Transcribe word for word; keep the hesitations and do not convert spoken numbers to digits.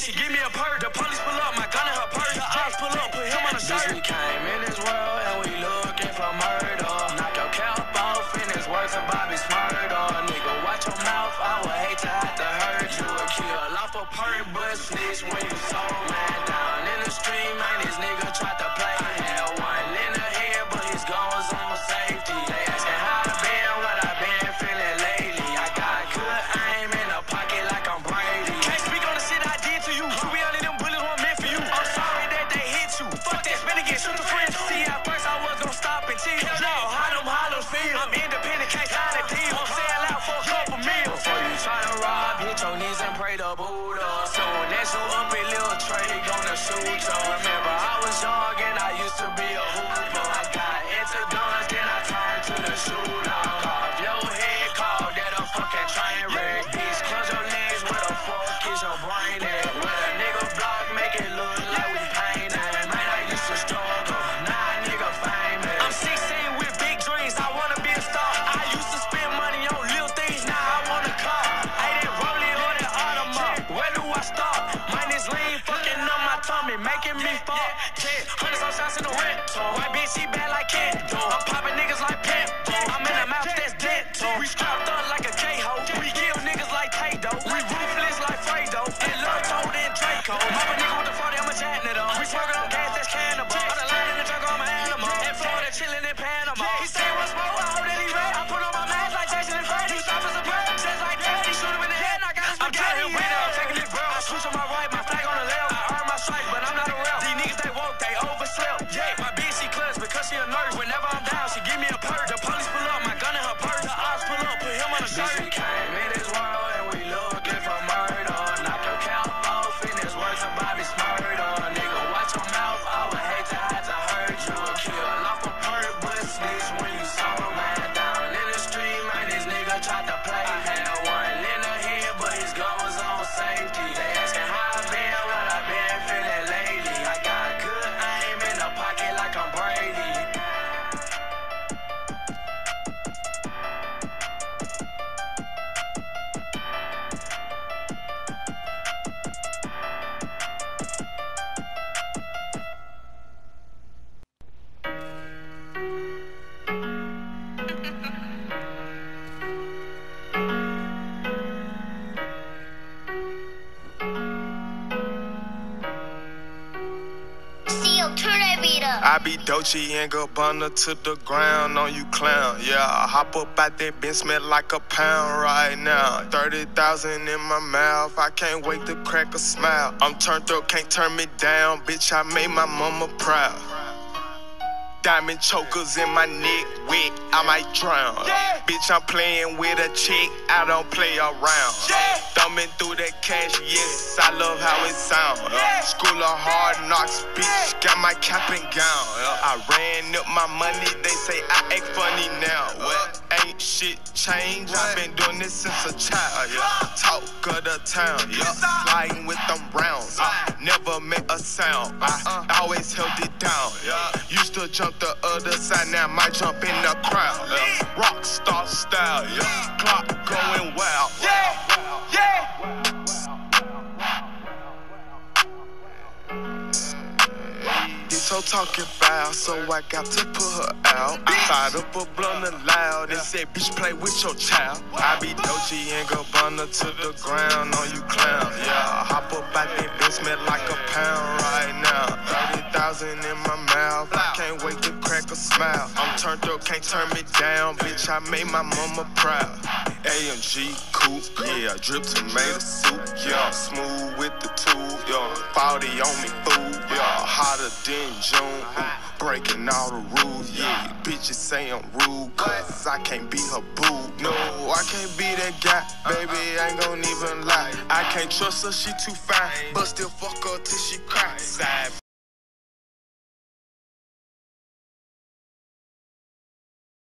She give me a purse. The police pull up, my gun in her purse. The ops pull up, put him on a shirt. We came in this world and we looking for murder. Knock your cap off and it's worse than Bobby Smurder. Nigga, watch your mouth, I would hate to have to hurt you. A kill off a purse, but snitch when you so mad. Down in the street, man, this nigga tried to play. I had one in the head, but his gun was on my safety. They asking how I been, what I been feeling lately. I got good aim in a pocket like I'm Brady. Can't speak on the shit I did to you. You be only them bullets weren't meant for you. I'm sorry that they hit you. Fuck that, spin again, shoot the friends. See, at first I was gonna stop and chill. No, how them hollows feel. I'm independent, can't sign a deal. I'm selling out for a couple meals. Before you try to rob, hit your knees and pray to Buddha. So that's you up in Lil Trey, gonna shoot you. Remember, I was young and I used to be a hooper. I got into guns, then I turned to the shooter. Carve your head, call that a fucking train wreck. Bitch, close your legs, where the fuck is your brain at? With a nigga block, make it look like we painted. Man, I used to struggle, now a nigga famous. I'm sixteen with big dreams, I wanna be a star. I used to spend money on little things, now I want a car. I didn't roll it on that Audemars, where do I start? Mine is lean, fucking up my tummy, making me fall. Hundreds on shots in the rent. White bitch, she bad like cat. I'm popping niggas like pimp. I'm in a mouth that's dental. We strapped up like a K-ho. We kill niggas like Tato. We ruthless like Fredo. And love told in Draco. Mop a nigga with the forty, I'ma chat it up. We smoking on gas, that's cannibal. I'm the lion in the jungle, I'm an animal. And Florida chilling in Panama. He say what's more, I hope that he red. I put on my mask like Jason and Freddy. You stop as a bird, just like that. He shoot him in the head, and I got his spaghetti. I'm down here waiting, I'm taking it, bro. I switch on my right, my flag on the left. I earn my stripes, but I'm not a rep. These niggas, they woke, they overslept. Yeah, my bitch, she clutch because she a nurse. Whenever I'm down, she give me a purse. The police pull up, my gun in her purse. The ops pull up, put him on a shirt. We came in this world and we looking for murder. Knock your cap off and it's worse than Bobby Smurder. Nigga, watch your mouth, I would hate to have to hurt you. A kill off a purse, but snitch when you so mad. Down in the street, man, this nigga tried to play. I had one in the head, but his gun was on safety. They asking how I been, what I been feeling lately. I got good aim in a pocket like I'm Brady. I be Dolce and Gabbana to the ground on you clown. Yeah, I hop up out that Benz, smell like a pound right now. thirty thousand in my mouth, I can't wait to crack a smile. I'm turned up, can't turn me down, bitch, I made my mama proud. Diamond chokers in my neck, wet, I might drown. Yeah. Bitch, I'm playing with a chick, I don't play around. Yeah. Thumbing through that cash, yes, I love how it sound. Yeah. School of hard knocks, bitch, got my cap and gown. I ran up my money, they say I act funny now. What? Ain't shit changed, I've been doing this since a child. Yeah. Talk of the town, yeah. Sliding with them rounds. I never met a sound, I always held it down. Yeah. Used to jump the other side, now I might jump in the crowd. Yeah. Rock star style, yeah. Clock going wild. Yeah, yeah. So talking foul, so I got to put her out. I fired up a blunt aloud and said, bitch, play with your child. I be Dolce and Gabbana to the ground on you clown. Yeah, I hop up out that bitch, smell like a pound right now. thirty thousand in my mouth, I can't wait to crack a smile. I'm turned up, can't turn me down, bitch, I made my mama proud. A M G coupe, yeah, drip tomato soup, yeah. Smooth with the tube, yeah. Forty on me food, yeah. Hotter than June, mm, breaking all the rules, yeah. Bitches say I'm rude, cause I can't be her boo. No, I can't be that guy, baby, I ain't gon' even lie. I can't trust her, she too fine, but still fuck her till she cries. Side